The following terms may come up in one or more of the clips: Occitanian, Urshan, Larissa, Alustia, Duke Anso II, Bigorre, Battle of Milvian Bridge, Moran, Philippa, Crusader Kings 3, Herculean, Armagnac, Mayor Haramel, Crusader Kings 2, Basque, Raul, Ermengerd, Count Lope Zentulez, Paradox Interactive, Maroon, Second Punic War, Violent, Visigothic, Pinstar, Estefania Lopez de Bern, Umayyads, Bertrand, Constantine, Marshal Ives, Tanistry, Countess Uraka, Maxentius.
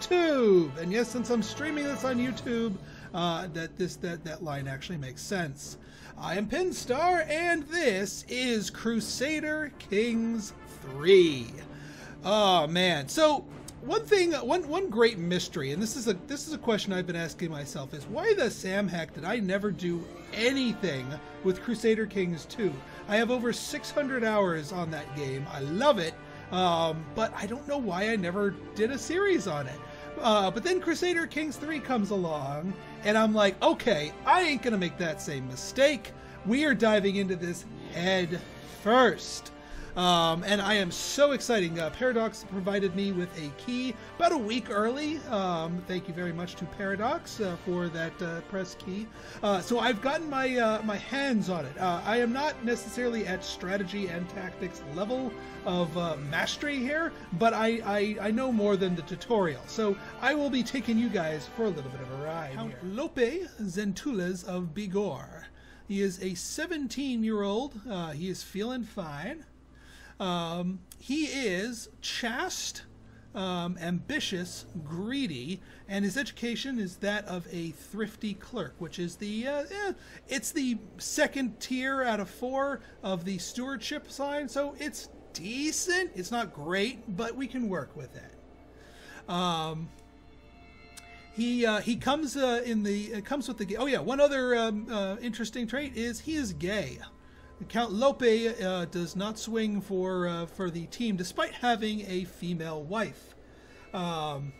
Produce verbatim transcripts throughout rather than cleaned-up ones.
YouTube. And yes, since I'm streaming this on YouTube, uh, that this that that line actually makes sense. I am Pinstar, and this is Crusader Kings three. Oh man! So one thing, one one great mystery, and this is a this is a question I've been asking myself is why the Sam heck did I never do anything with Crusader Kings two? I have over six hundred hours on that game. I love it. Um, but I don't know why I never did a series on it. Uh, but then Crusader Kings three comes along, and I'm like, okay, I ain't gonna make that same mistake. We are diving into this head first. Um, and I am so excited. Uh, Paradox provided me with a key about a week early. Um, thank you very much to Paradox uh, for that uh, press key. Uh, so I've gotten my uh, my hands on it. Uh, I am not necessarily at strategy and tactics level of uh, mastery here, but I, I, I know more than the tutorial. So I will be taking you guys for a little bit of a ride. Count Lope Zentulez of Bigorre. He is a seventeen-year-old. Uh, he is feeling fine. Um, he is chaste, um, ambitious, greedy, and his education is that of a thrifty clerk, which is the, uh, eh, it's the second tier out of four of the stewardship sign, so it's decent. It's not great, but we can work with it. Um... He uh, he comes uh, in the uh, comes with the oh yeah one other um, uh, interesting trait is he is gay. Count Lope uh, does not swing for uh, for the team despite having a female wife. Um,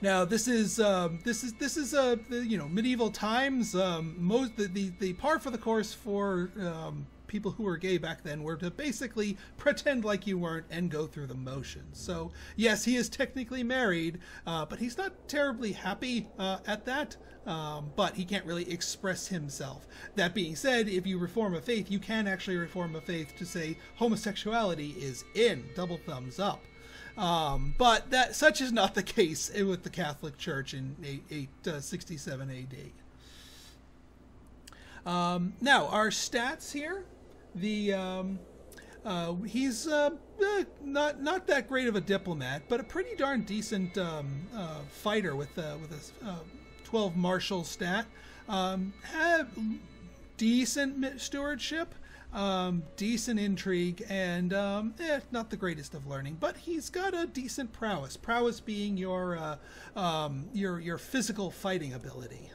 now this is um, this is this is a uh, you know medieval times. Um, most the, the the par for the course for um, people who were gay back then were to basically pretend like you weren't and go through the motions. So yes, he is technically married, uh, but he's not terribly happy uh, at that. Um, but he can't really express himself. That being said, if you reform a faith, you can actually reform a faith to say homosexuality is in. Double thumbs up. Um, but that such is not the case with the Catholic Church in eight sixty-seven A D. Um, now our stats here. The um, uh, he's uh, eh, not not that great of a diplomat, but a pretty darn decent um, uh, fighter with uh, with a. Uh, twelve martial stat, um, have decent stewardship, um, decent intrigue, and um, eh, not the greatest of learning. But he's got a decent prowess. Prowess being your uh, um, your your physical fighting ability.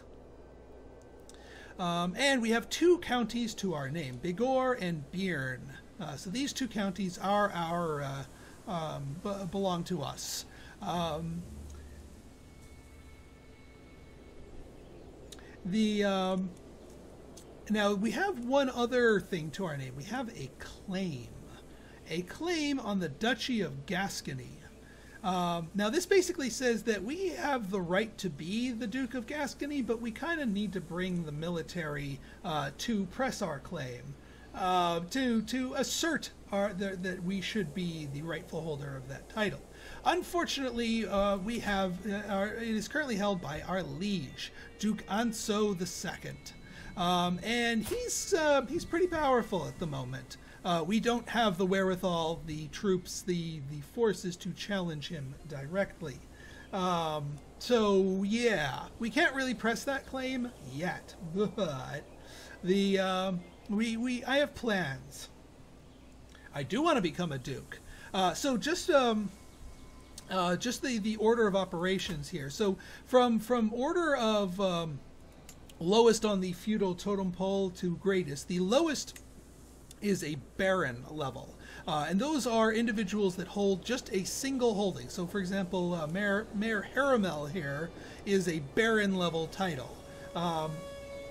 Um, and we have two counties to our name: Bigorre and Béarn. Uh, so these two counties are our uh, um, b belong to us. Um, The um, now we have one other thing to our name. We have a claim, a claim on the Duchy of Gascony. Um, now this basically says that we have the right to be the Duke of Gascony, but we kind of need to bring the military uh, to press our claim, uh, to to assert our the, that we should be the rightful holder of that title. Unfortunately, uh, we have uh, our, it is currently held by our liege, Duke Anso the Second, um, and he's uh, he's pretty powerful at the moment. Uh, we don't have the wherewithal, the troops, the the forces to challenge him directly. Um, so yeah, we can't really press that claim yet. But the um, we we I have plans. I do want to become a duke. Uh, so just. Um, Uh, just the, the order of operations here. So from from order of um, lowest on the feudal totem pole to greatest, the lowest is a baron level. Uh, and those are individuals that hold just a single holding. So for example, uh, Mayor, Mayor Haramel here is a baron level title. Um,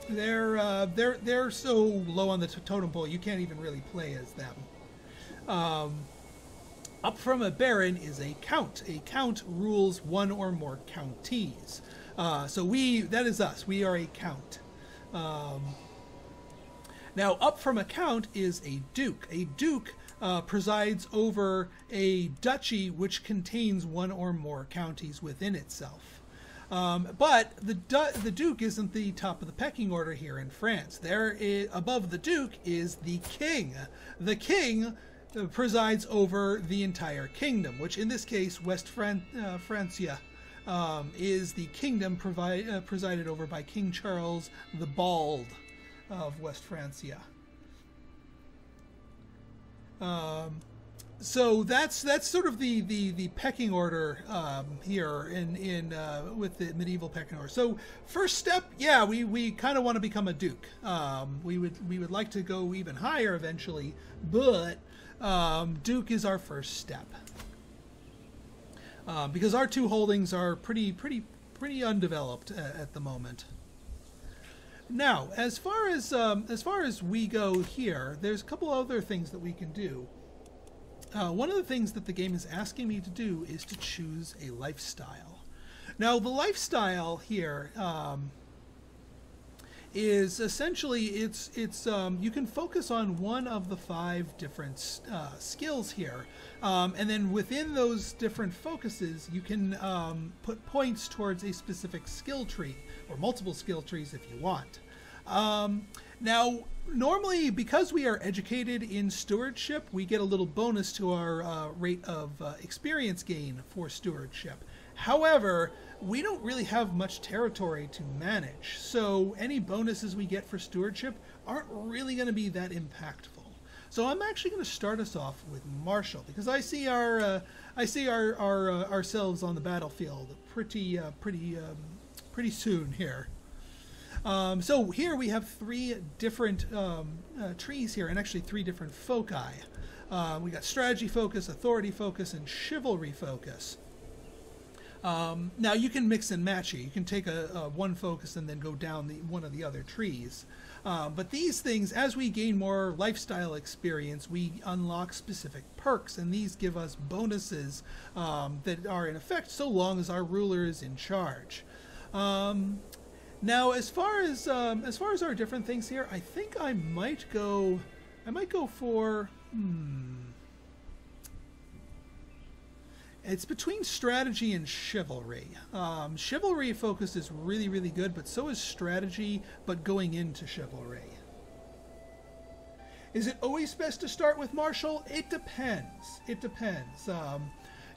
they're, uh, they're, they're so low on the totem pole, you can't even really play as them. Um, Up from a baron is a count. A count rules one or more counties. Uh, so we, that is us. We are a count. Um, now, up from a count is a duke. A duke uh, presides over a duchy which contains one or more counties within itself. Um, but the, du the duke isn't the top of the pecking order here in France. There, is, above the duke is the king. The king presides over the entire kingdom, which in this case, West Fran uh, Francia um, is the kingdom provide, uh, presided over by King Charles the Bald of West Francia. Um, so that's that's sort of the the the pecking order um, here in in uh, with the medieval pecking order. So first step, yeah, we we kind of want to become a duke. Um, we would we would like to go even higher eventually, but um, duke is our first step um, because our two holdings are pretty pretty pretty undeveloped at, at the moment. Now, as far as um, as far as we go here, there's a couple other things that we can do. Uh, one of the things that the game is asking me to do is to choose a lifestyle. Now, the lifestyle here um, is essentially it's it's um, you can focus on one of the five different uh, skills here, um, and then within those different focuses, you can um, put points towards a specific skill tree or multiple skill trees if you want. Um, now. Normally, because we are educated in stewardship, we get a little bonus to our uh, rate of uh, experience gain for stewardship. However, we don't really have much territory to manage, so any bonuses we get for stewardship aren't really going to be that impactful. So I'm actually going to start us off with Marshal, because I see our uh, I see our, our uh, ourselves on the battlefield pretty uh, pretty um, pretty soon here. Um, so here we have three different um, uh, trees here, and actually three different foci. Uh, we got strategy focus, authority focus, and chivalry focus. Um, now you can mix and match here. You can take a, a one focus and then go down the, one of the other trees. Um, but these things, as we gain more lifestyle experience, we unlock specific perks, and these give us bonuses um, that are in effect so long as our ruler is in charge. Um, Now, as far as um, as far as our different things here, I think I might go, I might go for. Hmm, it's between strategy and chivalry. Um, chivalry focus is really, really good, but so is strategy. But going into chivalry, is it always best to start with martial? It depends. It depends. Um,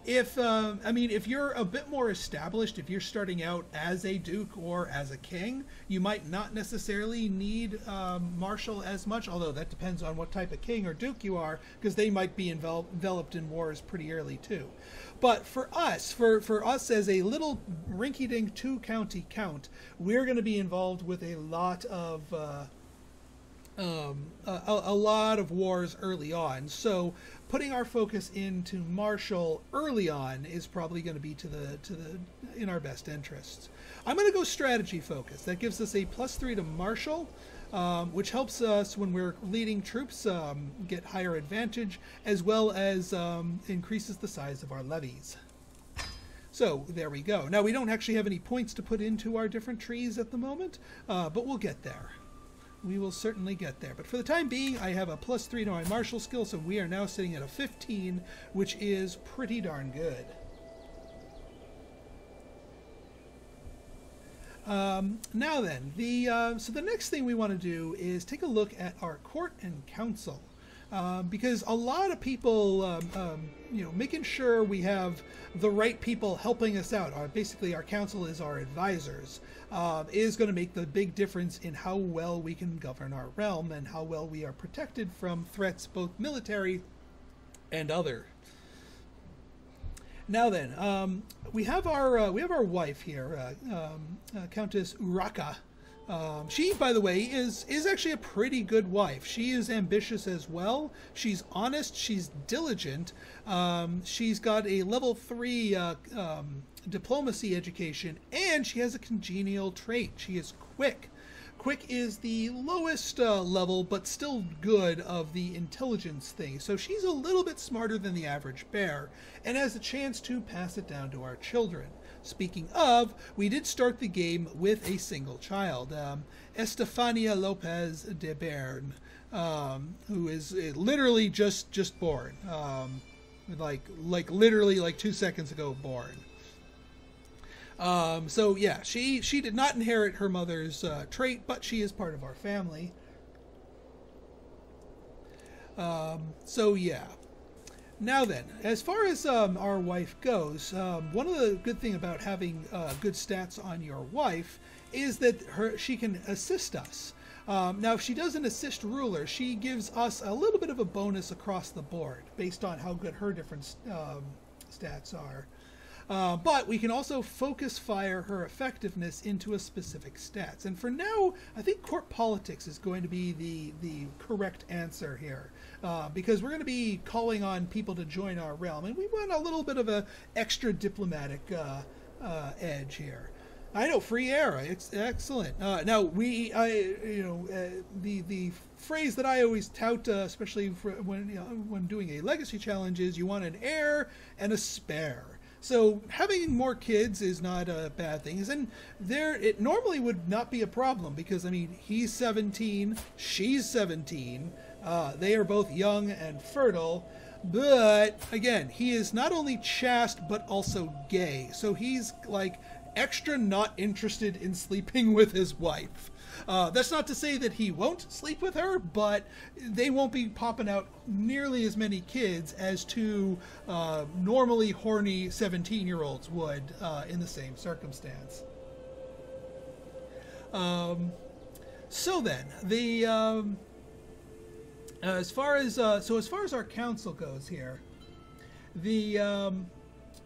If, uh, I mean, if you're a bit more established, if you're starting out as a duke or as a king, you might not necessarily need um, marshal as much, although that depends on what type of king or duke you are, because they might be enveloped in wars pretty early too. But for us, for, for us as a little rinky-dink two-county count, we're going to be involved with a lot of... Uh, Um, a, a lot of wars early on, so putting our focus into martial early on is probably going to be to the to the in our best interests. I'm going to go strategy focus. That gives us a plus three to martial, um, which helps us when we're leading troops um, get higher advantage, as well as um, increases the size of our levies. So there we go. Now we don't actually have any points to put into our different trees at the moment, uh, but we'll get there. We will certainly get there. But for the time being, I have a plus three to my martial skill, so we are now sitting at a fifteen, which is pretty darn good. Um, now then, the uh, so the next thing we want to do is take a look at our court and council. Um, because a lot of people, um, um, you know, making sure we have the right people helping us out, our, basically our council is our advisors, uh, is going to make the big difference in how well we can govern our realm and how well we are protected from threats, both military and other. Now then, um, we have our uh, we have our wife here, uh, um, uh, Countess Uraka. Um, she, by the way, is is actually a pretty good wife. She is ambitious as well. She's honest. She's diligent. Um, she's got a level three uh, um, diplomacy education, and she has a congenial trait. She is quick. Quick is the lowest uh, level, but still good, of the intelligence thing. So she's a little bit smarter than the average bear, and has a chance to pass it down to our children. Speaking of, we did start the game with a single child, um, Estefania Lopez de Bern, um, who is uh, literally just just born, um, like like literally like two seconds ago born. Um, so yeah, she she did not inherit her mother's uh, trait, but she is part of our family. Um, so yeah. Now then, as far as um, our wife goes, um, one of the good thing about having uh, good stats on your wife is that her she can assist us. Um, now, if she doesn't assist ruler, she gives us a little bit of a bonus across the board based on how good her different um, stats are. Uh, but we can also focus fire her effectiveness into a specific stats. And for now, I think court politics is going to be the, the correct answer here, uh, because we're going to be calling on people to join our realm, and we want a little bit of an extra diplomatic uh, uh, edge here. I know, free era, it's excellent. Uh, now we, I, you know, uh, the the phrase that I always tout, uh, especially for when you know, when doing a legacy challenge, is you want an heir and a spare. So having more kids is not a bad thing, and there it normally would not be a problem because I mean he's seventeen, she's seventeen, uh, they are both young and fertile. But again, he is not only chaste but also gay, so he's like extra not interested in sleeping with his wife. Uh, that's not to say that he won't sleep with her, but they won't be popping out nearly as many kids as two uh, normally horny seventeen-year-olds would uh, in the same circumstance. Um, so then, the um, as far as uh, so as far as our council goes here, the. Um,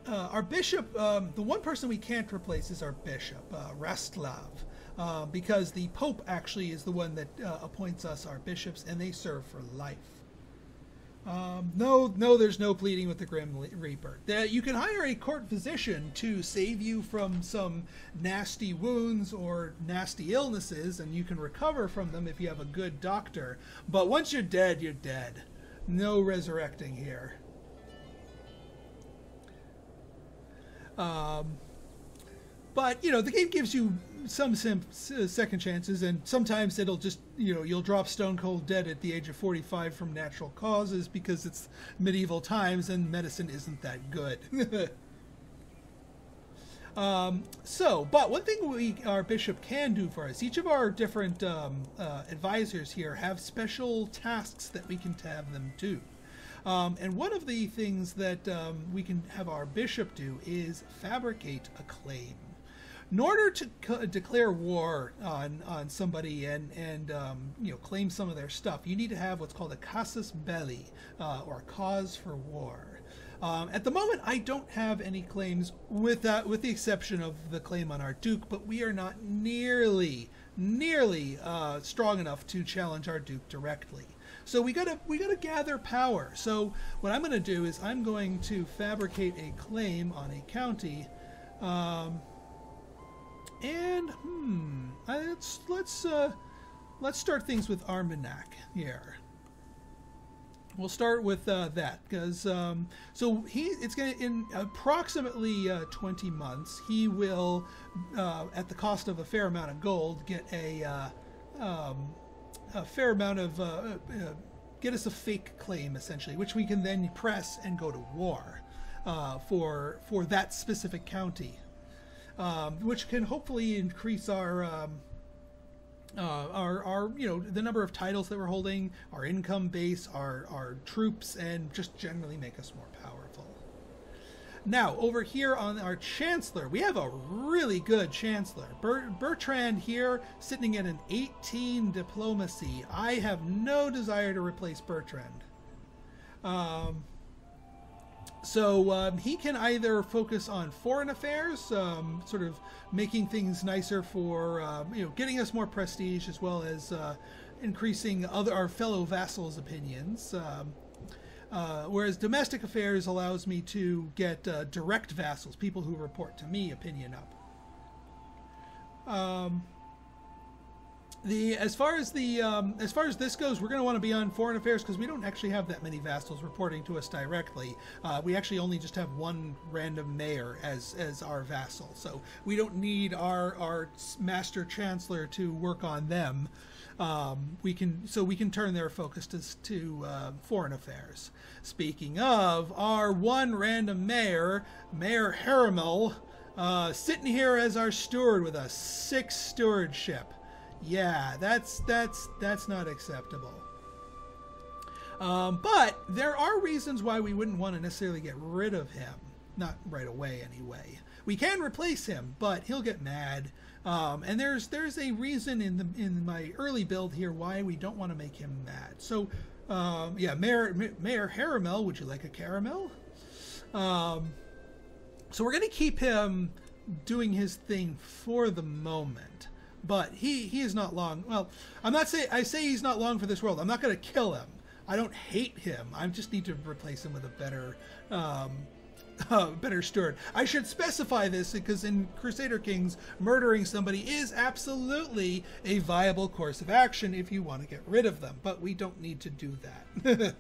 Uh, our bishop, um, the one person we can't replace is our bishop, uh, Rastlav, uh, because the pope actually is the one that uh, appoints us our bishops, and they serve for life. Um, no, no, there's no pleading with the Grim Reaper. That you can hire a court physician to save you from some nasty wounds or nasty illnesses, and you can recover from them if you have a good doctor. But once you're dead, you're dead. No resurrecting here. Um, but you know the game gives you some sim second chances, and sometimes it'll just you know you'll drop stone cold dead at the age of forty-five from natural causes because it's medieval times and medicine isn't that good. um, so, but one thing we our bishop can do for us, each of our different um, uh, advisors here have special tasks that we can have them do. Um, and one of the things that um, we can have our bishop do is fabricate a claim. In order to co declare war on, on somebody and, and um, you know, claim some of their stuff, you need to have what's called a casus belli, uh, or cause for war. Um, at the moment, I don't have any claims with, that, with the exception of the claim on our duke, but we are not nearly, nearly uh, strong enough to challenge our duke directly. So we gotta we gotta gather power. So what I'm gonna do is I'm going to fabricate a claim on a county, um, and hmm, let's let's uh, let's start things with Armagnac here. We'll start with uh, that because um, so he it's gonna in approximately uh, twenty months he will uh, at the cost of a fair amount of gold get a. Uh, um, a fair amount of, uh, uh, get us a fake claim, essentially, which we can then press and go to war uh, for for that specific county, um, which can hopefully increase our, um, uh, our, our, you know, the number of titles that we're holding, our income base, our, our troops, and just generally make us more powerful. Now, over here on our chancellor, we have a really good chancellor. Bert Bertrand here, sitting at an eighteen diplomacy. I have no desire to replace Bertrand. Um, so um, he can either focus on foreign affairs, um, sort of making things nicer for, uh, you know, getting us more prestige, as well as uh, increasing other our fellow vassals' opinions. Um, Uh, whereas domestic affairs allows me to get uh, direct vassals, people who report to me, opinion up. Um, the as far as the um, as far as this goes, we're going to want to be on foreign affairs because we don't actually have that many vassals reporting to us directly. Uh, we actually only just have one random mayor as as our vassal, so we don't need our our master chancellor to work on them. Um, we can so we can turn their focus to, to uh, foreign affairs. Speaking of our one random mayor, Mayor Haramel, uh, sitting here as our steward with a six stewardship. Yeah, that's that's that's not acceptable. Um, but there are reasons why we wouldn't want to necessarily get rid of him. Not right away, anyway. We can replace him, but he'll get mad. Um, and there's there's a reason in the in my early build here why we don't want to make him mad. So, um, yeah, Mayor Mayor Haramel, would you like a caramel? Um, so we're going to keep him doing his thing for the moment. But he, he is not long. Well, I'm not saying, I say he's not long for this world. I'm not going to kill him. I don't hate him. I just need to replace him with a better... Um, Uh, better steward. I should specify this because in Crusader Kings, murdering somebody is absolutely a viable course of action if you want to get rid of them, but we don't need to do that.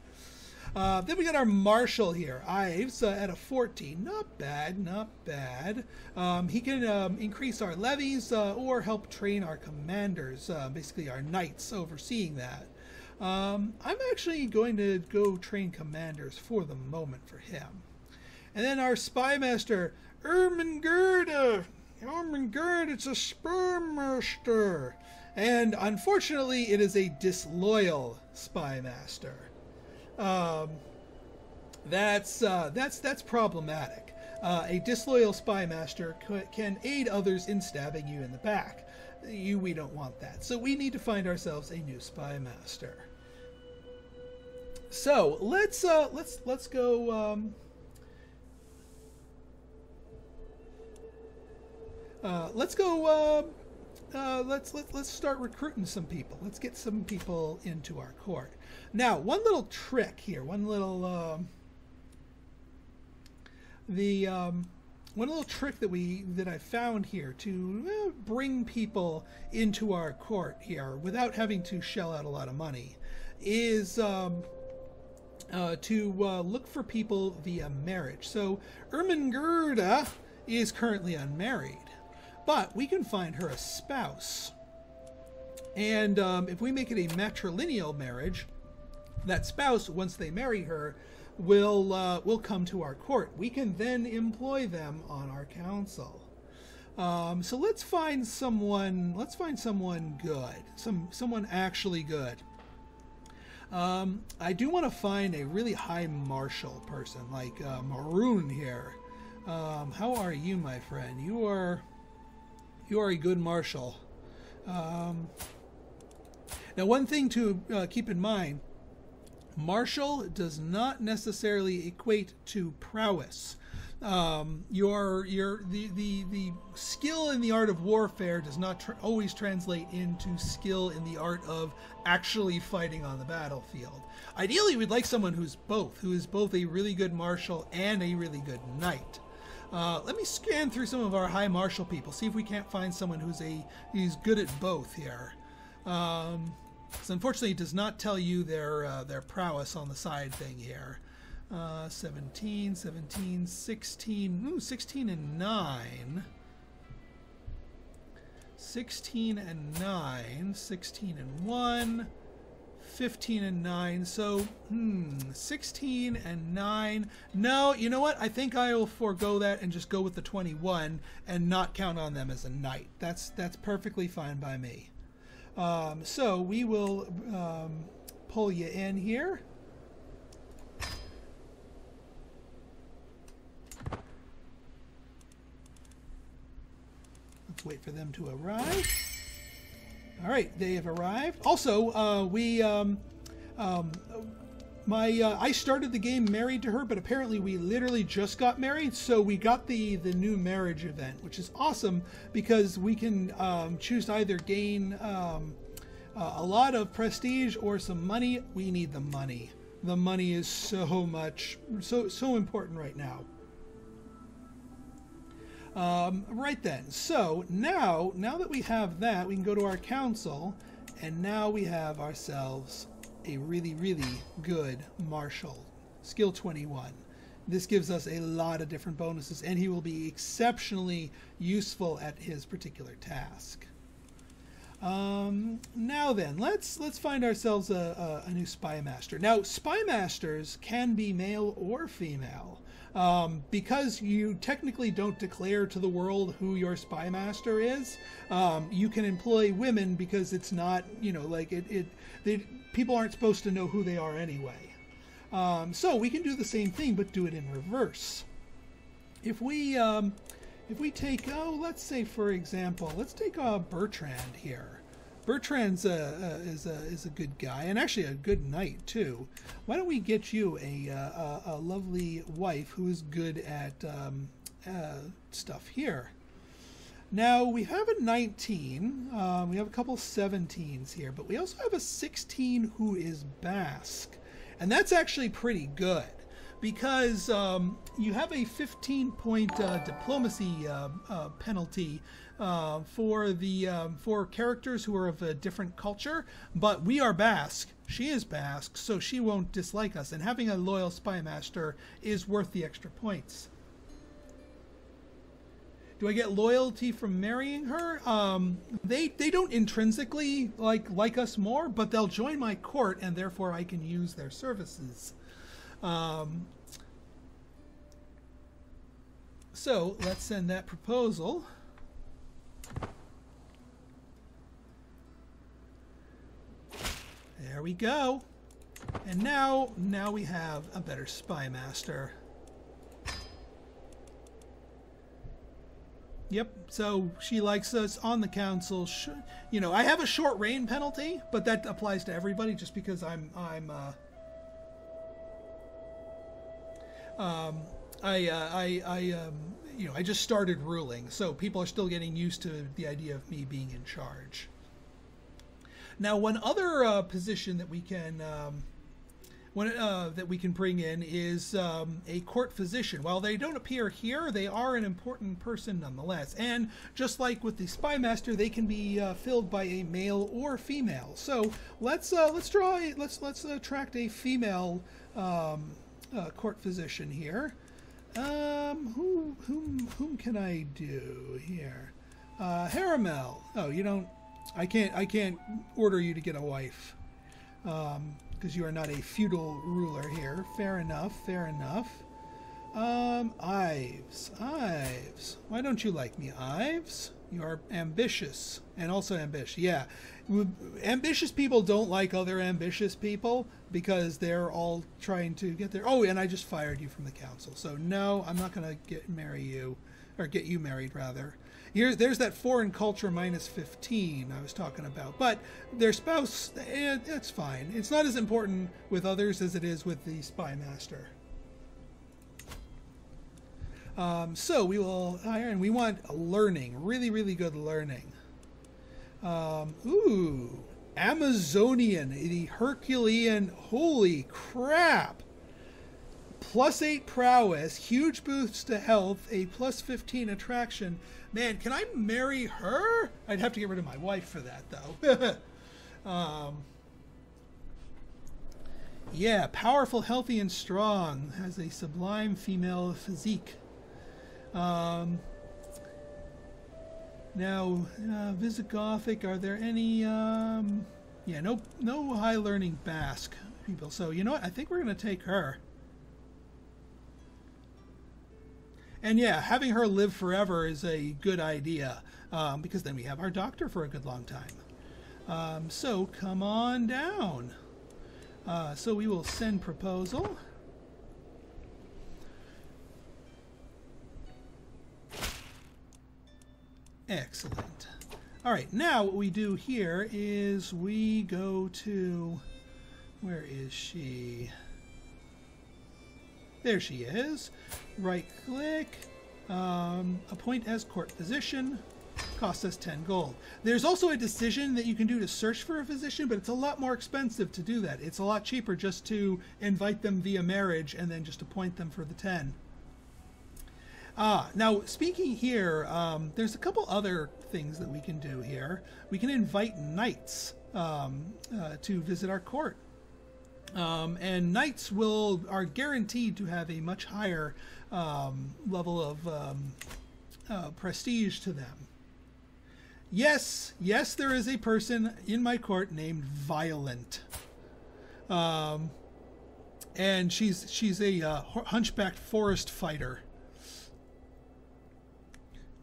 uh, then we got our Marshal here, Ives, uh, at a fourteen. Not bad, not bad. Um, he can um, increase our levies uh, or help train our commanders, uh, basically our knights overseeing that. Um, I'm actually going to go train commanders for the moment for him. And then our spymaster, Ermengerd. Ermengerd, it's a spymaster. And unfortunately, it is a disloyal spymaster. Um, that's, uh, that's, that's problematic. Uh, a disloyal spymaster can aid others in stabbing you in the back. You, we don't want that. So we need to find ourselves a new spymaster. So let's, uh, let's, let's go... Um, Uh, let's go. Uh, uh, let's let, let's start recruiting some people. Let's get some people into our court. Now, one little trick here. One little um, the um, one little trick that we that I found here to uh, bring people into our court here without having to shell out a lot of money is. Um, uh, to uh, look for people via marriage. So Ermengerda is currently unmarried. But we can find her a spouse. And um, if we make it a matrilineal marriage, that spouse, once they marry her, will, uh, will come to our court. We can then employ them on our council. Um, so let's find someone, let's find someone good, some, someone actually good. Um, I do want to find a really high martial person, like uh, Maroon here. Um, how are you, my friend? You are... You are a good marshal. Um, now, one thing to uh, keep in mind, marshal does not necessarily equate to prowess. Um, your your the, the the skill in the art of warfare does not tr always translate into skill in the art of actually fighting on the battlefield. Ideally, we'd like someone who's both, who is both a really good marshal and a really good knight. Uh, let me scan through some of our high martial people, see if we can't find someone who's a who's good at both here. Um, so unfortunately, it does not tell you their uh, their prowess on the side thing here. Uh, seventeen, seventeen, sixteen, ooh, sixteen and nine. sixteen and nine, sixteen and one. fifteen and nine, so, hmm, sixteen and nine. No, you know what? I think I will forego that and just go with the twenty-one and not count on them as a knight. That's that's perfectly fine by me. Um, so we will um, pull you in here. Let's wait for them to arrive. All right, they have arrived. Also, uh, we, um, um, my, uh, I started the game married to her, but apparently we literally just got married, so we got the the new marriage event, which is awesome because we can um, choose to either gain um, uh, a lot of prestige or some money. We need the money. The money is so much, so so important right now. Um, right then, so now now that we have that, we can go to our council, and now we have ourselves a really really good marshal, skill twenty-one. This gives us a lot of different bonuses, and he will be exceptionally useful at his particular task. Um, now then, let's let's find ourselves a, a, a new spymaster. Now, spymasters can be male or female. Um, because you technically don't declare to the world who your spymaster is, um, you can employ women because it's not, you know, like it, it, they, people aren't supposed to know who they are anyway. Um, so we can do the same thing, but do it in reverse. If we um, if we take, oh, let's say for example, let's take uh, Bertrand here. Bertrand's a, a, is a is a good guy, and actually a good knight too. Why don't we get you a a, a lovely wife who is good at um, uh, stuff here? Now we have a nineteen. Um, we have a couple seventeens here, but we also have a sixteen who is Basque, and that's actually pretty good because um, you have a fifteen point uh, diplomacy uh, uh, penalty. Uh, for the um, for characters who are of a different culture, but we are Basque. She is Basque, so she won't dislike us. And having a loyal spy master is worth the extra points. Do I get loyalty from marrying her? Um, they they don't intrinsically like like us more, but they'll join my court, and therefore I can use their services. Um, so let's send that proposal. There we go. And now, now we have a better spy master. Yep, so she likes us on the council. Sh you know, I have a short reign penalty, but that applies to everybody just because I'm, I'm, uh, um, I, uh, I, I, um, you know, I just started ruling. So people are still getting used to the idea of me being in charge. Now, one other uh, position that we can um, one, uh, that we can bring in is um, a court physician. While they don't appear here, they are an important person nonetheless. And just like with the spy master, they can be uh, filled by a male or female. So let's uh, let's draw a, let's let's attract a female um, uh, court physician here. Um, who whom whom can I do here? Uh, Haramel. Oh, you don't. I can't. I can't order you to get a wife, because um, you are not a feudal ruler here. Fair enough. Fair enough. Um, Ives. Ives. Why don't you like me, Ives? You are ambitious and also ambitious. Yeah, ambitious people don't like other ambitious people because they're all trying to get there. Oh, and I just fired you from the council. So no, I'm not gonna get marry you, or get you married rather. Here's, there's that foreign culture minus fifteen I was talking about. But their spouse, eh, that's fine. It's not as important with others as it is with the spy master. Um, so we will hire, and we want learning. Really, really good learning. Um, ooh, Amazonian, the Herculean. Holy crap! Plus eight prowess, huge boosts to health, a plus fifteen attraction. Man, can I marry her? I'd have to get rid of my wife for that, though. um, yeah, powerful, healthy, and strong. Has a sublime female physique. Um, now, uh, Visigothic, are there any... Um, yeah, no, no high-learning Basque people. So, you know what? I think we're going to take her. And yeah, having her live forever is a good idea, um, because then we have our doctor for a good long time. Um, so come on down. Uh, so we will send proposal. Excellent. All right, now what we do here is we go to, where is she? There she is. Right click, um, appoint as court physician, costs us ten gold. There's also a decision that you can do to search for a physician, but it's a lot more expensive to do that. It's a lot cheaper just to invite them via marriage and then just appoint them for the ten. Ah, now speaking here, um, there's a couple other things that we can do here. We can invite knights um, uh, to visit our court. Um, and knights will are guaranteed to have a much higher um, level of um, uh, prestige to them. Yes, yes, there is a person in my court named Violent, um, and she's she's a uh, hunchbacked forest fighter.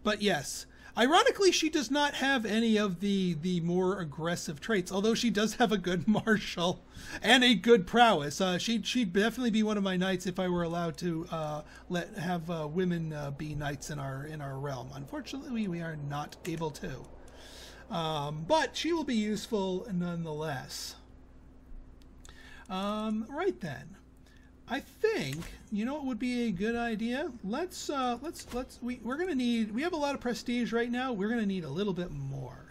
But yes, Ironically, she does not have any of the the more aggressive traits, although she does have a good marshal and a good prowess. Uh, she she'd definitely be one of my knights if I were allowed to uh, let have uh, women uh, be knights in our in our realm. Unfortunately, we, we are not able to. Um, but she will be useful nonetheless. Um, right then, I think, you know what would be a good idea? Let's, uh, let's, let's, we, we're going to need, we have a lot of prestige right now. We're going to need a little bit more.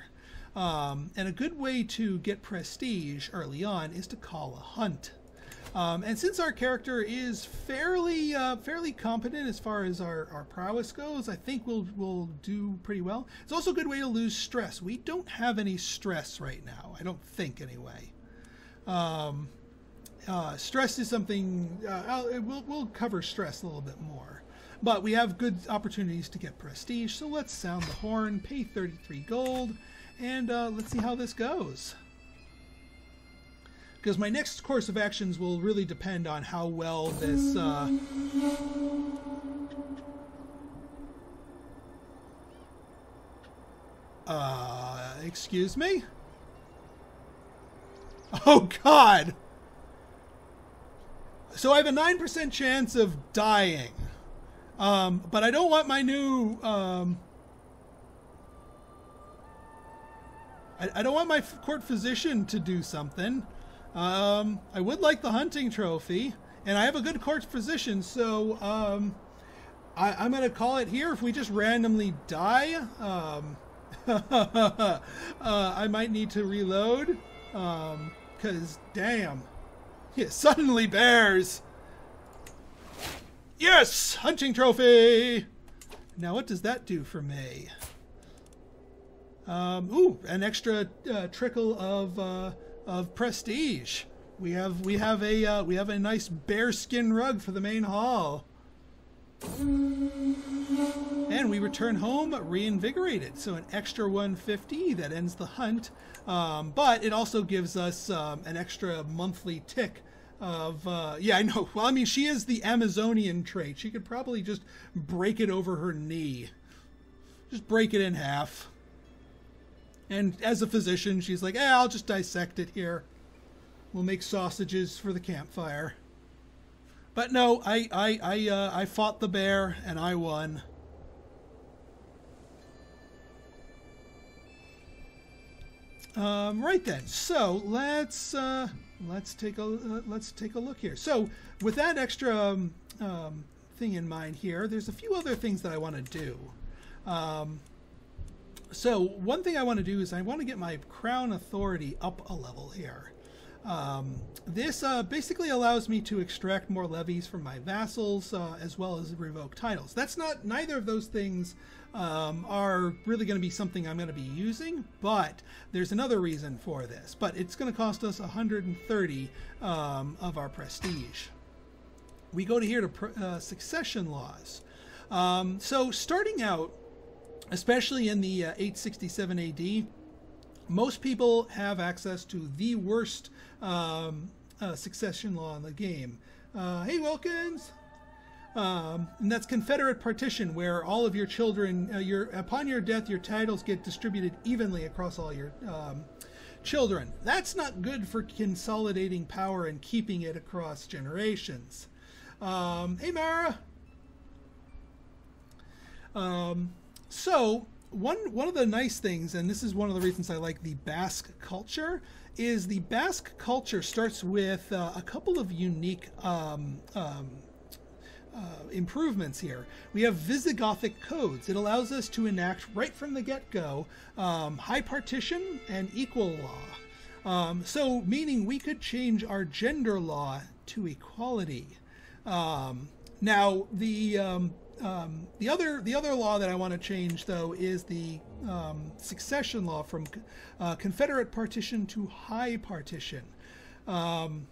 Um, and a good way to get prestige early on is to call a hunt. Um, and since our character is fairly, uh, fairly competent as far as our, our prowess goes, I think we'll, we'll do pretty well. It's also a good way to lose stress. We don't have any stress right now. I don't think, anyway. Um, uh, stress is something, uh, I'll, we'll, we'll cover stress a little bit more. But we have good opportunities to get prestige, so let's sound the horn, pay thirty-three gold, and uh, let's see how this goes. Because my next course of actions will really depend on how well this... Uh... Uh, excuse me? Oh, God! So I have a nine percent chance of dying. Um, but I don't want my new... Um... I, I don't want my court physician to do something. Um, I would like the hunting trophy, and I have a good court physician, so, um, I, I'm going to call it here. If we just randomly die, um, uh, I might need to reload, um, because, damn, yeah, suddenly bears. Yes! Hunting trophy! Now, what does that do for me? Um, ooh, an extra, uh, trickle of, uh, of prestige. We have we have a uh, we have a nice bearskin rug for the main hall, and we return home reinvigorated. So an extra one fifty that ends the hunt, um, but it also gives us um, an extra monthly tick of uh, yeah I know. Well, I mean, she is the Amazonian trait. She could probably just break it over her knee, just break it in half. And as a physician, she's like, eh, I'll just dissect it here. We'll make sausages for the campfire. But no, I I I, uh, I fought the bear and I won. Um, right then, so let's uh, let's take a uh, let's take a look here. So with that extra um, um, thing in mind here, there's a few other things that I want to do. Um, So one thing I want to do is I want to get my crown authority up a level here. Um, this uh, basically allows me to extract more levies from my vassals uh, as well as revoke titles. That's not, neither of those things um, are really going to be something I'm going to be using, but there's another reason for this. But it's going to cost us one hundred thirty um, of our prestige. We go to here to pr uh, succession laws. Um, so starting out, especially in the uh, eight sixty-seven A D, most people have access to the worst um, uh, succession law in the game. Uh, hey, Wilkins! Um, and that's Confederate Partition, where all of your children, uh, your upon your death, your titles get distributed evenly across all your um, children. That's not good for consolidating power and keeping it across generations. Um, hey, Mara! Um... So one one of the nice things, and this is one of the reasons I like the Basque culture, is the Basque culture starts with uh, a couple of unique um, um, uh, improvements here. We have Visigothic codes. It allows us to enact right from the get-go um, high partition and equal law. Um, so meaning we could change our gender law to equality. Um, now the... Um, Um, the other the other law that I want to change, though, is the um, succession law from uh, Confederate Partition to High Partition. Um,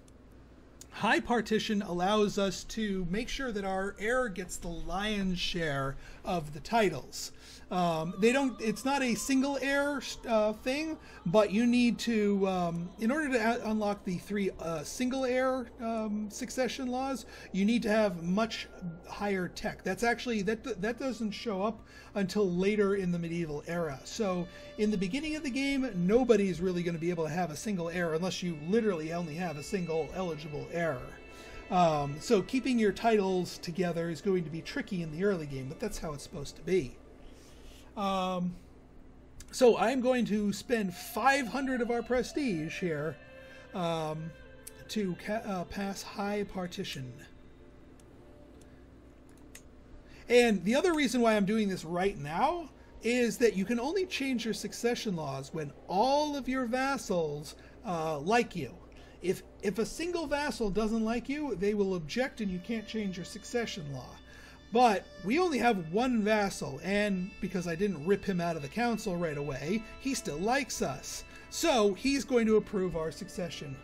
High Partition allows us to make sure that our heir gets the lion's share of the titles. Um, they don't. It's not a single heir uh, thing, but you need to, um, in order to unlock the three uh, single heir um, succession laws, you need to have much higher tech. That's actually that that doesn't show up until later in the medieval era. So in the beginning of the game, nobody's really going to be able to have a single heir unless you literally only have a single eligible heir. Um, so keeping your titles together is going to be tricky in the early game, but that's how it's supposed to be. Um, so I'm going to spend five hundred of our prestige here um, to ca uh, pass High Partition. And the other reason why I'm doing this right now is that you can only change your succession laws when all of your vassals uh, like you. If, if a single vassal doesn't like you, they will object and you can't change your succession law. But we only have one vassal, and because I didn't rip him out of the council right away, he still likes us. So he's going to approve our succession.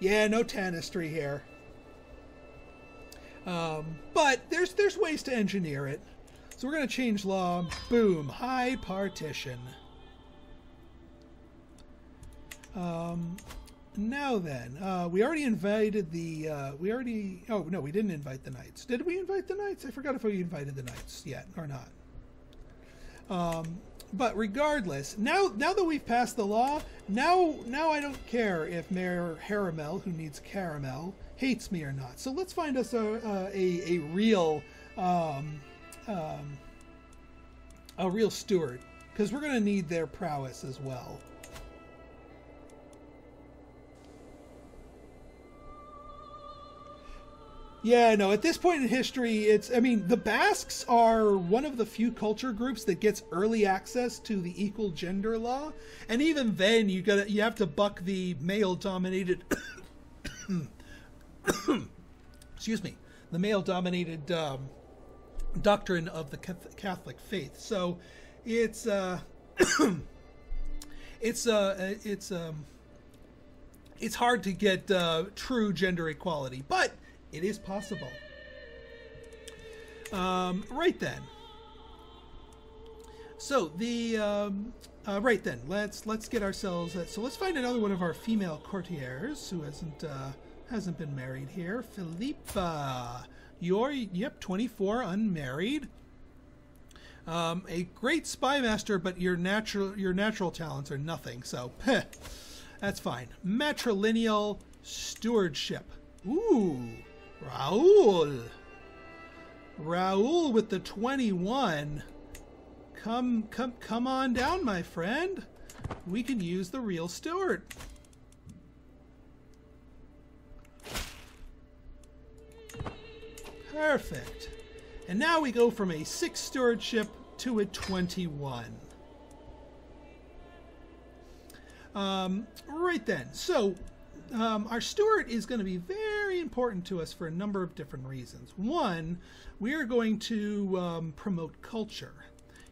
Yeah, no tanistry here. Um, but there's, there's ways to engineer it. So we're going to change law. Boom. High Partition. Um... Now then, uh, we already invited the, uh, we already, oh no, we didn't invite the knights. Did we invite the knights? I forgot if we invited the knights yet or not. Um, but regardless, now now that we've passed the law, now now I don't care if Mayor Haramel, who needs caramel, hates me or not. So let's find us a, a, a real, um, um, a real steward, because we're going to need their prowess as well. Yeah, no, at this point in history, it's, I mean, the Basques are one of the few culture groups that gets early access to the equal gender law. And even then, you gotta, you have to buck the male-dominated, excuse me, the male-dominated um, doctrine of the Catholic faith. So it's, uh, it's, uh, it's, um, it's hard to get uh, true gender equality, but it is possible. Um, right then. So the um, uh, right then, let's let's get ourselves. Uh, so let's find another one of our female courtiers who hasn't uh, hasn't been married here. Philippa, you're yep, twenty-four, unmarried. Um, a great spy master, but your natural your natural talents are nothing. So heh, that's fine. Matrilineal stewardship. Ooh. Raul! Raul with the twenty-one. Come, come, come on down, my friend. We can use the real steward. Perfect. And now we go from a six stewardship to a twenty-one. Um, right then. So, um, our steward is going to be very important to us for a number of different reasons. One, we are going to um, promote culture.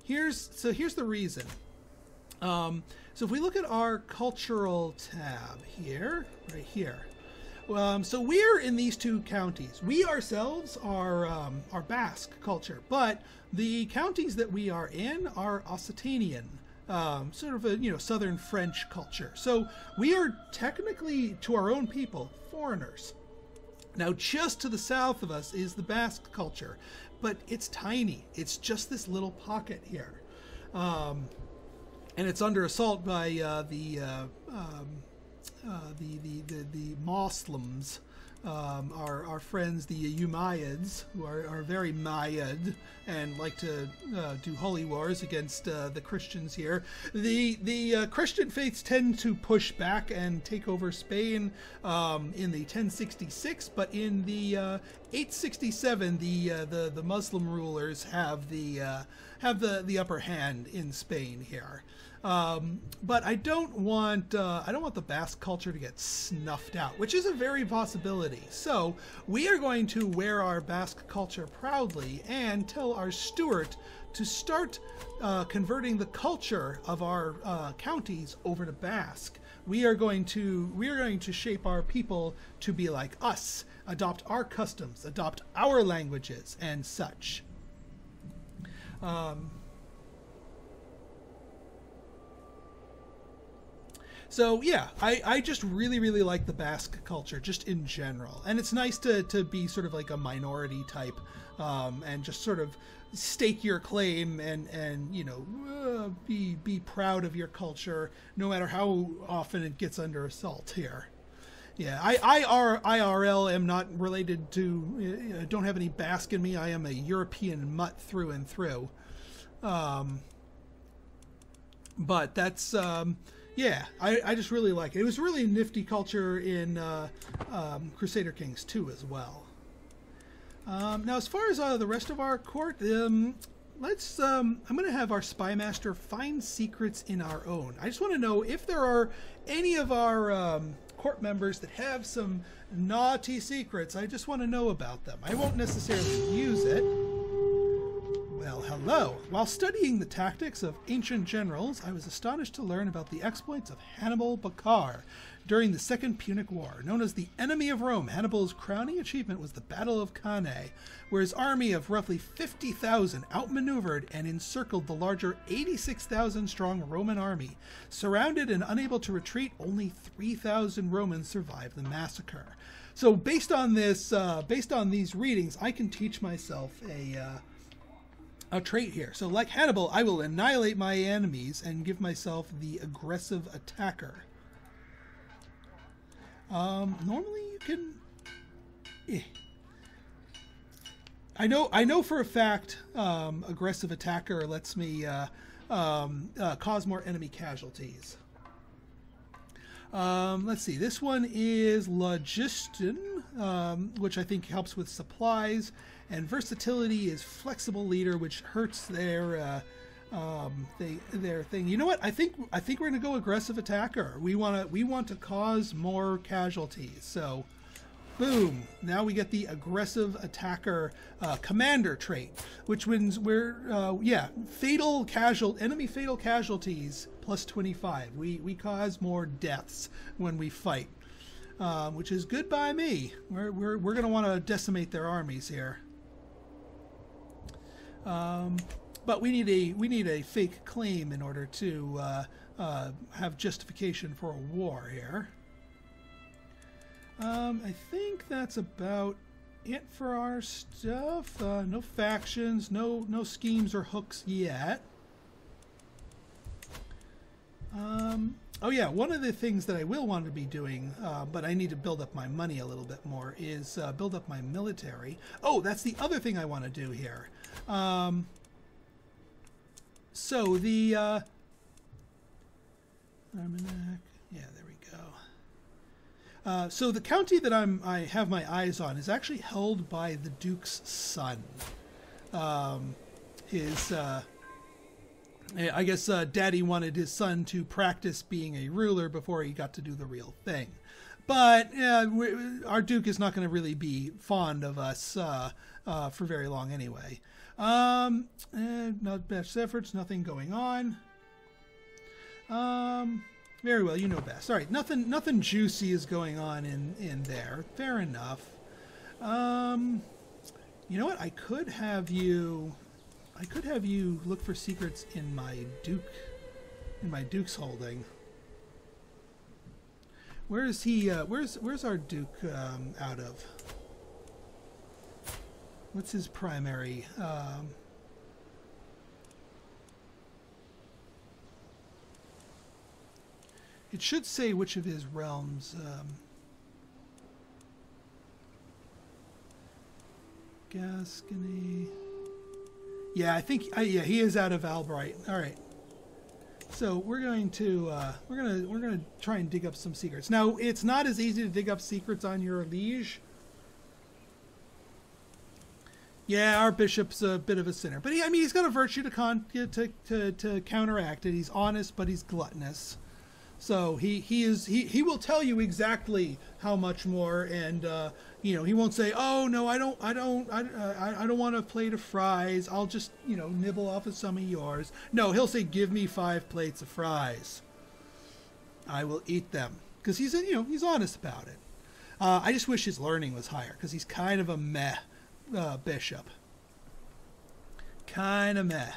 Here's so here's the reason. Um, so if we look at our cultural tab here, right here. Um, so we're in these two counties. We ourselves are um, our Basque culture, but the counties that we are in are Occitanian. Um, sort of a, you know, southern French culture. So we are technically, to our own people, foreigners. Now, just to the south of us is the Basque culture, but it's tiny. It's just this little pocket here. Um, and it's under assault by uh, the, uh, um, uh, the, the, the, the Muslims, um, our, our friends, the Umayyads, who are, are very Mayyad and like to uh, do holy wars against uh, the Christians here. The, the uh, Christian faiths tend to push back and take over Spain um, in the ten sixty-six, but in the uh, eight sixty-seven, the, uh, the the Muslim rulers have the uh, have the, the upper hand in Spain here. Um, but I don't want uh, I don't want the Basque culture to get snuffed out, which is a very possibility. So we are going to wear our Basque culture proudly and tell our steward to start uh, converting the culture of our uh, counties over to Basque. We are going to we are going to shape our people to be like us. adopt our customs, adopt our languages, and such. Um, so yeah, I, I just really, really like the Basque culture just in general. And it's nice to, to be sort of like a minority type um, and just sort of stake your claim and, and you know, uh, be, be proud of your culture, no matter how often it gets under assault here. Yeah, I, I R L am not related to, you know, don't have any Basque in me. I am a European mutt through and through. Um, but that's, um, yeah, I, I just really like it. It was really a nifty culture in uh, um, Crusader Kings two as well. Um, now, as far as uh, the rest of our court, um, let's, um, I'm going to have our spy master find secrets in our own. I just want to know if there are any of our... Um, court members that have some naughty secrets. I just want to know about them. I won't necessarily use it. Well, hello. While studying the tactics of ancient generals, I was astonished to learn about the exploits of Hannibal Barca during the Second Punic War. Known as the enemy of Rome, Hannibal's crowning achievement was the Battle of Cannae, where his army of roughly fifty thousand outmaneuvered and encircled the larger eighty-six thousand strong Roman army. Surrounded and unable to retreat, only three thousand Romans survived the massacre. So based on this, uh, based on these readings, I can teach myself a... Uh, A trait here. So like Hannibal, I will annihilate my enemies and give myself the aggressive attacker. Um, normally you can... Eh. I know I know for a fact um, aggressive attacker lets me uh, um, uh, cause more enemy casualties. Um, let's see. This one is Logistion, um, which I think helps with supplies. And versatility is flexible leader, which hurts their uh, um, they, their thing. You know what? I think I think we're gonna go aggressive attacker. We wanna we want to cause more casualties. So, boom! Now we get the aggressive attacker uh, commander trait, which wins. We're uh, yeah, fatal casual enemy fatal casualties plus twenty-five. We we cause more deaths when we fight, uh, which is good by me. We're we're we're gonna want to decimate their armies here. Um, but we need a we need a fake claim in order to uh, uh, have justification for a war here. Um, I think that's about it for our stuff. Uh, no factions, no no schemes or hooks yet. Um, oh yeah, one of the things that I will want to be doing, uh, but I need to build up my money a little bit more, is uh, build up my military. Oh, that's the other thing I want to do here. Um, so the, uh, Armagnac, yeah, there we go. Uh, so the county that I'm, I have my eyes on is actually held by the Duke's son. Um, his, uh, I guess, uh, daddy wanted his son to practice being a ruler before he got to do the real thing. But uh, we, our Duke is not going to really be fond of us, uh, uh, for very long anyway. Um, eh, not best efforts, nothing going on. Um, very well, you know best. All right, nothing, nothing juicy is going on in, in there. Fair enough. Um, you know what? I could have you, I could have you look for secrets in my Duke, in my Duke's holding. Where is he, uh, where's, where's our Duke, um, out of? What's his primary? Um, it should say which of his realms. Um, Gascony. Yeah, I think. Uh, yeah, he is out of Albright. All right. So we're going to uh, we're gonna we're gonna try and dig up some secrets. Now it's not as easy to dig up secrets on your liege. Yeah, our bishop's a bit of a sinner, but he, I mean, he's got a virtue to, con to, to, to counteract it. He's honest, but he's gluttonous. So he, he is, he, he will tell you exactly how much more. And, uh, you know, he won't say, oh no, I don't, I don't, I, uh, I don't want a plate of fries. I'll just, you know, nibble off of some of yours. No, he'll say, give me five plates of fries. I will eat them. Cause he's, you know, he's honest about it. Uh, I just wish his learning was higher, because he's kind of a meh uh, bishop. Kind of meh.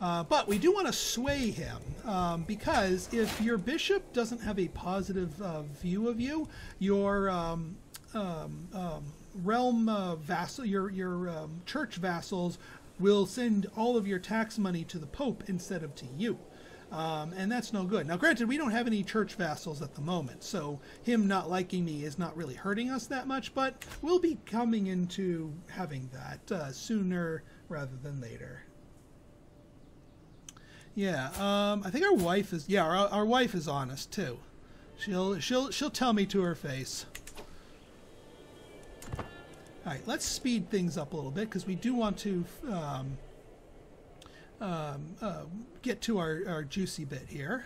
Uh, but we do want to sway him, um, because if your bishop doesn't have a positive uh, view of you, your um, um, um, realm uh, vassal, your your um, church vassals will send all of your tax money to the Pope instead of to you, um, and that's no good. Now, granted, we don't have any church vassals at the moment, so him not liking me is not really hurting us that much. But we'll be coming into having that uh, sooner rather than later. Yeah, um, I think our wife is. Yeah, our, our wife is honest too. She'll she'll she'll tell me to her face. All right, let's speed things up a little bit because we do want to um, um, uh, get to our, our juicy bit here.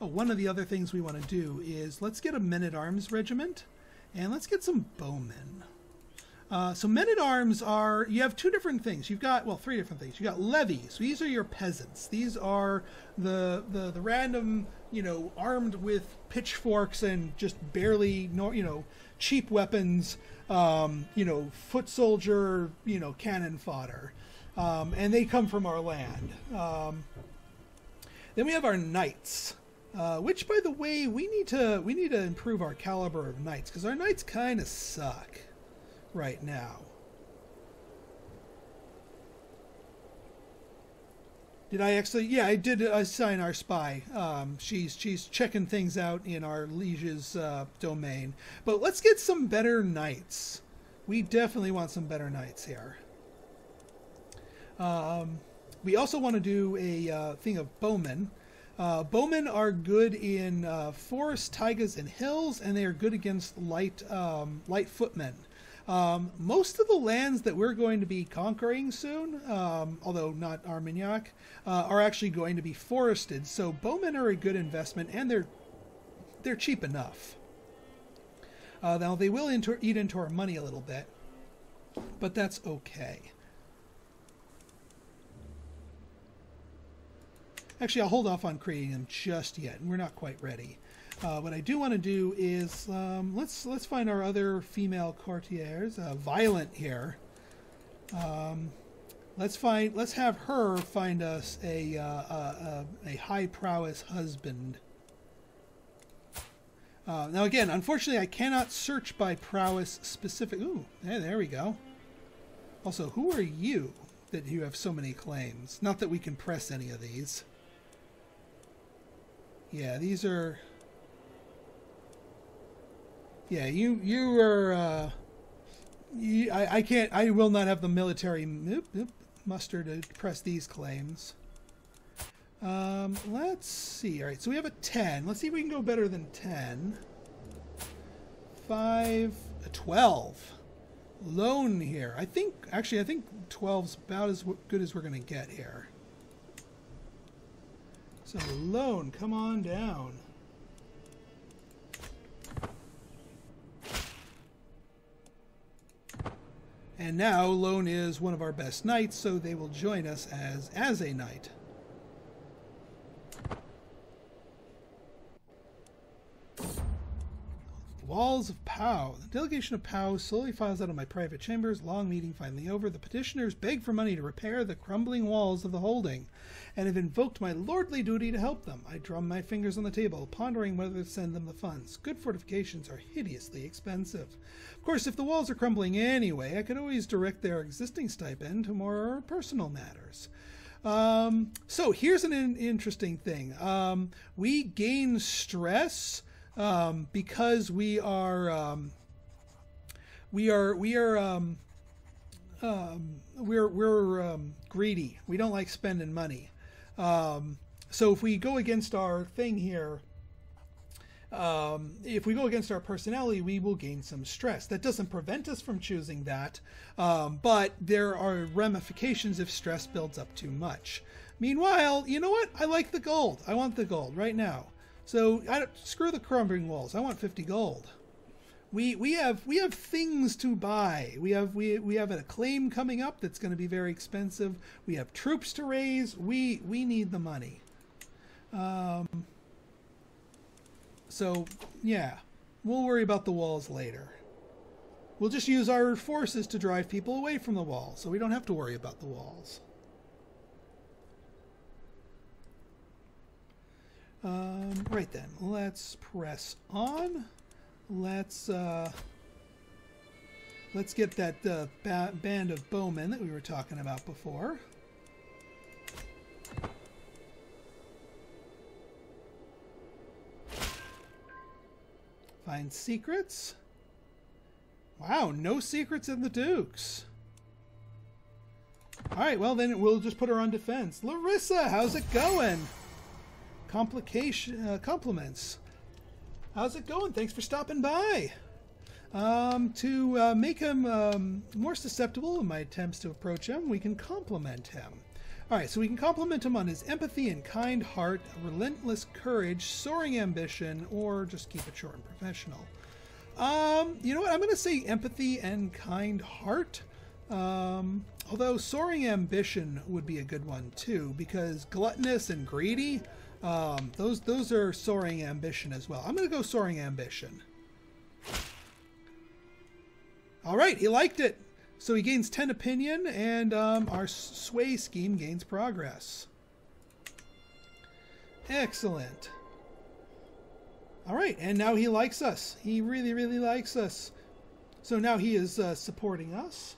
Oh, one of the other things we want to do is let's get a men-at-arms regiment, and let's get some bowmen. Uh, so men-at-arms are, you have two different things. You've got, well, three different things. You've got levies. So these are your peasants. These are the, the, the random, you know, armed with pitchforks and just barely, no, you know, cheap weapons, um, you know, foot soldier, you know, cannon fodder. Um, and they come from our land. Um, then we have our knights. Uh, which, by the way, we need to, we need to improve our caliber of knights because our knights kind of suck right now. Did I actually? Yeah, I did assign our spy. Um, she's she's checking things out in our liege's uh, domain. But let's get some better knights. We definitely want some better knights here. Um, we also want to do a uh, thing of bowmen. Uh, bowmen are good in uh, forests, taigas, and hills, and they are good against light um, light footmen. Um, most of the lands that we're going to be conquering soon, um, although not Armagnac, uh, are actually going to be forested. So bowmen are a good investment, and they're they're cheap enough. Uh, now they will into, eat into our money a little bit, but that's okay. Actually, I'll hold off on creating them just yet. We're not quite ready. Uh, what I do want to do is um, let's let's find our other female courtiers, uh, Violent here. Um, let's find let's have her find us a uh, a, a high prowess husband. Uh, now again, unfortunately, I cannot search by prowess specific. Ooh, yeah, there we go. Also, who are you that you have so many claims? Not that we can press any of these. Yeah, these are. Yeah, you you were. Uh, you, I I can't. I will not have the military oop, oop, muster to press these claims. Um, let's see. All right, so we have a ten. Let's see if we can go better than ten. Five, a twelve. Lone here. I think actually, I think twelve's about as good as we're gonna get here. So lone, come on down. And now Lone is one of our best knights, so they will join us as as a knight. Walls of Pau. The delegation of Pau slowly files out of my private chambers. Long meeting finally over. The petitioners beg for money to repair the crumbling walls of the holding, and have invoked my lordly duty to help them. I drum my fingers on the table, pondering whether to send them the funds. Good fortifications are hideously expensive. Of course, if the walls are crumbling anyway, I could always direct their existing stipend to more personal matters. Um, so here's an in interesting thing. Um, we gain stress. Um, because we are, um, we are, we are, um, um, we're, we're um, greedy. We don't like spending money. Um, so if we go against our thing here, um, if we go against our personality, we will gain some stress. That doesn't prevent us from choosing that, um, but there are ramifications if stress builds up too much. Meanwhile, you know what? I like the gold. I want the gold right now. So I don't, screw the crumbling walls. I want fifty gold. We we have we have things to buy. We have we we have a claim coming up that's going to be very expensive. We have troops to raise. We we need the money. Um. So yeah, We'll worry about the walls later. We'll just use our forces to drive people away from the wall, so we don't have to worry about the walls. Um, right then, let's press on. Let's uh, let's get that uh, ba band of bowmen that we were talking about before. Find secrets. Wow, no secrets in the Dukes. All right, well then we'll just put her on defense. Larissa, how's it going? Complication, uh, compliments. How's it going? Thanks for stopping by. Um, to uh, make him um, more susceptible in my attempts to approach him, we can compliment him. All right, so we can compliment him on his empathy and kind heart, relentless courage, soaring ambition, or just keep it short and professional. Um, you know what? I'm going to say empathy and kind heart. Um, although soaring ambition would be a good one too, because gluttonous and greedy. Um, those those are soaring ambition as well. I'm going to go soaring ambition. All right, he liked it. So he gains ten opinion, and um, our sway scheme gains progress. Excellent. All right, and now he likes us. He really, really likes us. So now he is uh, supporting us.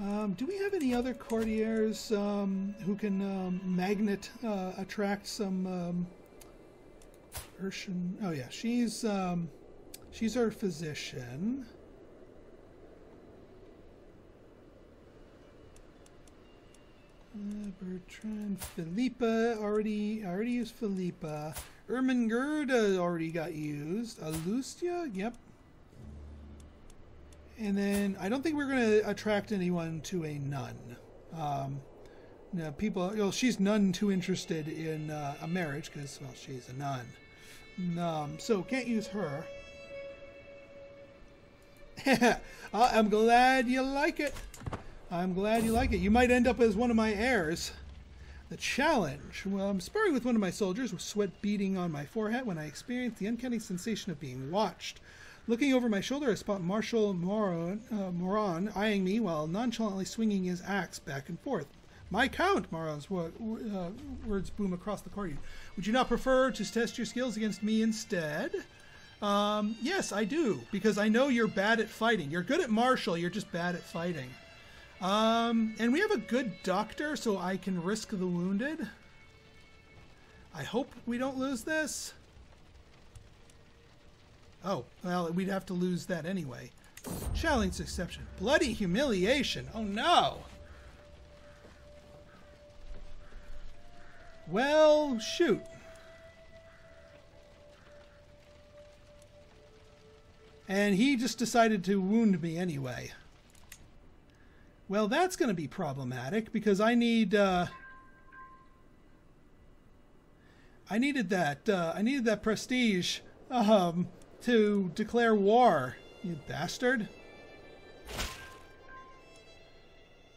Um, do we have any other courtiers um, who can um, magnet uh, attract some um, Urshan? Oh yeah, she's um, she's our physician. Uh, Bertrand, Philippa already already used Philippa. Ermengerd already got used. Alustia, yep. And then I don't think we're going to attract anyone to a nun. Um, no, people. Well, she's none too interested in uh, a marriage because, well, she's a nun. Um, so can't use her. I'm glad you like it. I'm glad you like it. You might end up as one of my heirs. The challenge. Well, I'm sparring with one of my soldiers with sweat beading on my forehead when I experience the uncanny sensation of being watched. Looking over my shoulder, I spot Marshal Moran, uh, Moran eyeing me while nonchalantly swinging his axe back and forth. "My count," Moran's wo uh, words boom across the courtyard. "Would you not prefer to test your skills against me instead?" Um, yes, I do, because I know you're bad at fighting. You're good at martial, you're just bad at fighting. Um, and we have a good doctor, so I can risk the wounded. I hope we don't lose this. Oh, well, we'd have to lose that anyway. Challenge exception. Bloody humiliation. Oh, no. Well, shoot. And he just decided to wound me anyway. Well, that's going to be problematic because I need... Uh, I needed that. Uh, I needed that prestige. Um... to declare war, you bastard.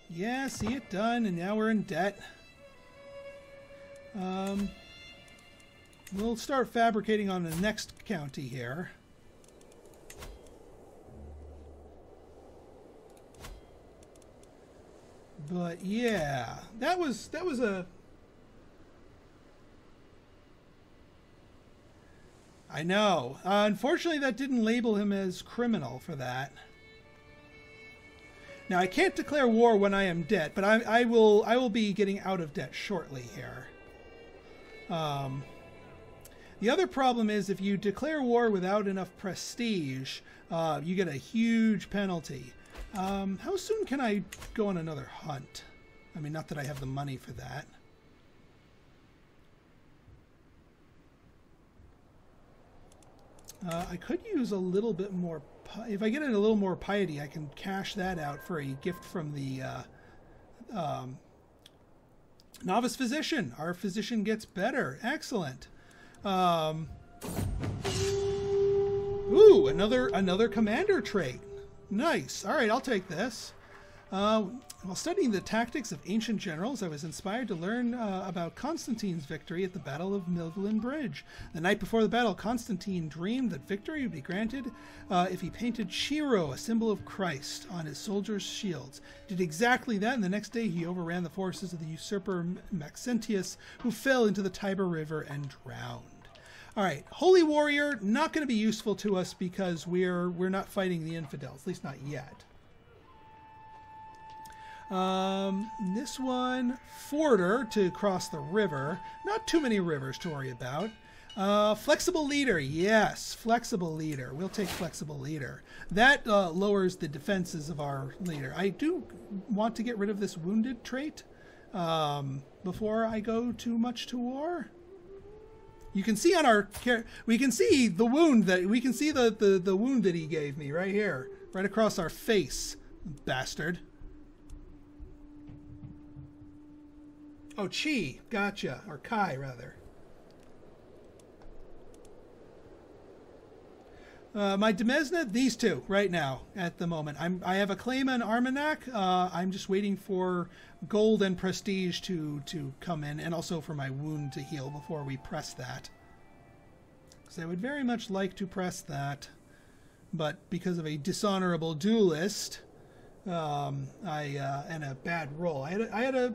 Yeah, see it done, and now we're in debt. Um, we'll start fabricating on the next county here. But yeah, that was that was a I know. Uh, unfortunately, that didn't label him as criminal for that. Now, I can't declare war when I am dead, but I, I will I will be getting out of debt shortly here. Um, the other problem is if you declare war without enough prestige, uh, you get a huge penalty. Um, how soon can I go on another hunt? I mean, not that I have the money for that. Uh, I could use a little bit more. If I get in a little more piety, I can cash that out for a gift from the uh, um, novice physician. Our physician gets better. Excellent. Um, ooh, another another commander trait. Nice. All right, I'll take this. Uh, while studying the tactics of ancient generals, I was inspired to learn uh, about Constantine's victory at the Battle of Milvian Bridge. The night before the battle, Constantine dreamed that victory would be granted uh, if he painted Shiro, a symbol of Christ, on his soldiers' shields. Did exactly that, and the next day he overran the forces of the usurper Maxentius, who fell into the Tiber River and drowned. All right, Holy Warrior, not going to be useful to us because we're, we're not fighting the infidels, at least not yet. Um, this one, Forder to cross the river. Not too many rivers to worry about. Uh, flexible leader, yes, flexible leader. We'll take flexible leader. That uh, lowers the defenses of our leader. I do want to get rid of this wounded trait um, before I go too much to war. You can see on our we can see the wound that we can see the the the wound that he gave me right here, right across our face, bastard. Oh, Chi, gotcha, or Kai, rather. Uh, my Demesne, these two right now at the moment. I'm, I have a claim on Armagnac. Uh, I'm just waiting for gold and prestige to, to come in, and also for my wound to heal before we press that. Because I would very much like to press that, but because of a dishonorable duelist um, I, uh, and a bad roll, I had a... I had a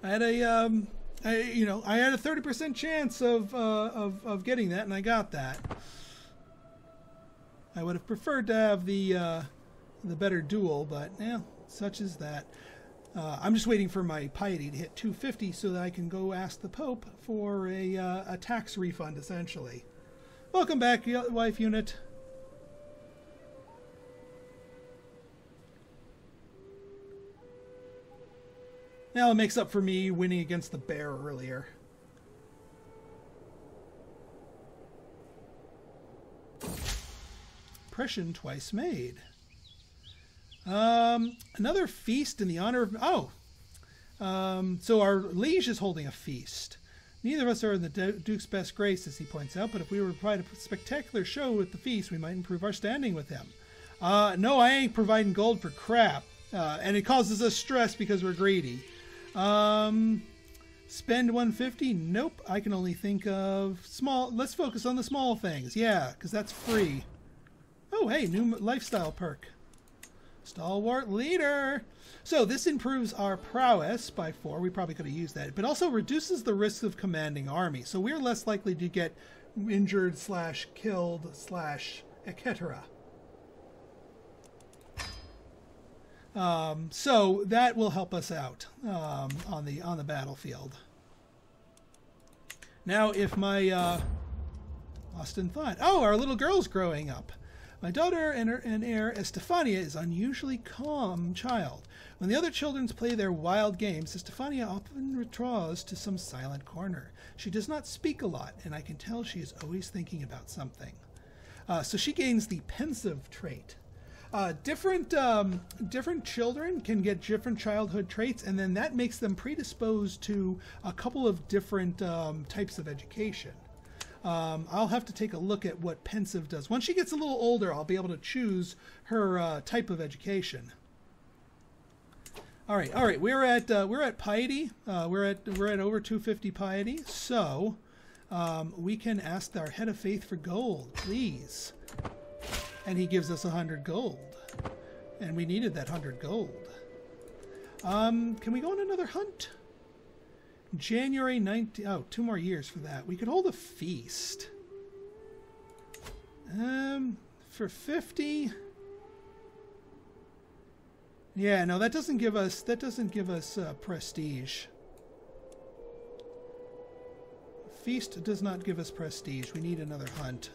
I had a, um, I, you know, I had a thirty percent chance of, uh, of, of getting that, and I got that. I would have preferred to have the, uh, the better duel, but, yeah, such is that. Uh, I'm just waiting for my piety to hit two fifty so that I can go ask the Pope for a, uh, a tax refund, essentially. Welcome back, wife unit. Now it makes up for me winning against the bear earlier. Impression twice made. Um, another feast in the honor of... Oh! Um, so our liege is holding a feast. Neither of us are in the Duke's best grace, as he points out, but if we were to provide a spectacular show with the feast, we might improve our standing with him. Uh, no, I ain't providing gold for crap. Uh, and it causes us stress because we're greedy. Um, spend one fifty? Nope. I can only think of small. Let's focus on the small things. Yeah, because that's free. Oh, hey, new lifestyle perk. Stalwart leader. So this improves our prowess by four. We probably could have used that. But also reduces the risk of commanding army. So we're less likely to get injured slash killed slash et cetera. Um, so that will help us out um, on the on the battlefield. Now, if my uh, lost in thought, oh, our little girl's growing up. My daughter and her and heir Estefania is unusually calm child. When the other children play their wild games, Estefania often withdraws to some silent corner. She does not speak a lot, and I can tell she is always thinking about something. Uh, so she gains the pensive trait. Uh, different um, different children can get different childhood traits, and then that makes them predisposed to a couple of different um, types of education. Um, I'll have to take a look at what pensive does. Once she gets a little older, I'll be able to choose her uh, type of education. All right, all right. We're at uh, we're at piety. Uh, we're at we're at over two fifty piety. So um, we can ask our head of faith for gold, please. And he gives us one hundred gold. And we needed that one hundred gold. Um, can we go on another hunt? January nineteenth. Oh, two more years for that. We could hold a feast. Um, for fifty. Yeah, no, that doesn't give us, that doesn't give us uh, prestige. Feast does not give us prestige. We need another hunt.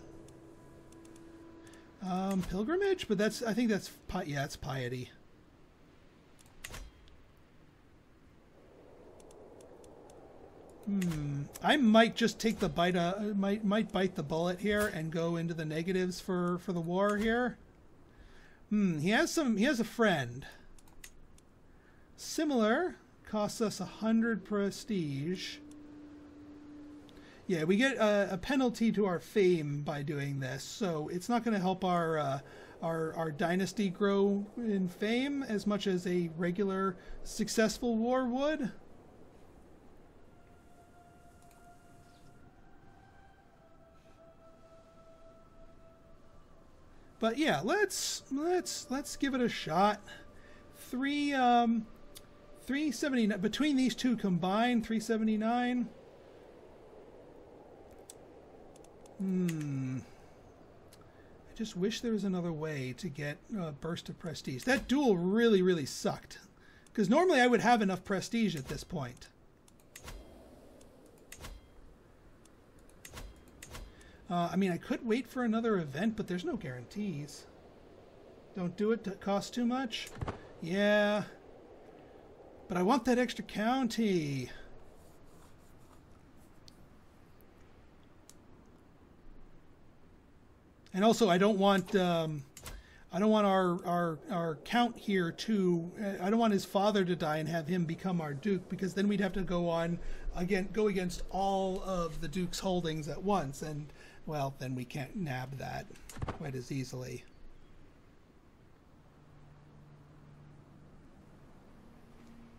Um, pilgrimage, but that's, I think that's, yeah, it's piety. Hmm. I might just take the bite, uh, might, might bite the bullet here and go into the negatives for, for the war here. Hmm. He has some, he has a friend. Similar. Costs us a hundred prestige. Yeah, we get a, a penalty to our fame by doing this, so it's not going to help our uh, our, our dynasty grow in fame as much as a regular successful war would. But yeah, let's let's let's give it a shot. Three um, three seventy nine between these two combined, three seventy nine. Hmm. I just wish there was another way to get a burst of prestige. That duel really, really sucked, because normally I would have enough prestige at this point. Uh, I mean, I could wait for another event, but there's no guarantees. Don't do it, it costs too much. Yeah. But I want that extra county. And also, I don't want um, I don't want our, our, our count here to... I don't want his father to die and have him become our duke, because then we'd have to go on again, go against all of the duke's holdings at once, and well, then we can't nab that quite as easily.